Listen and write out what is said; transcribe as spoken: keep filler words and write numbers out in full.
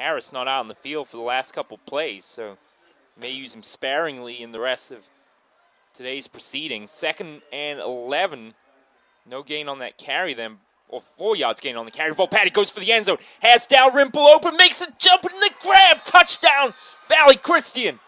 Harris not out on the field for the last couple plays, so may use him sparingly in the rest of today's proceedings. Second and eleven. No gain on that carry then, or four yards gain on the carry. Volpatti goes for the end zone. Has Dalrymple open, makes the jump and the grab. Touchdown, Valley Christian.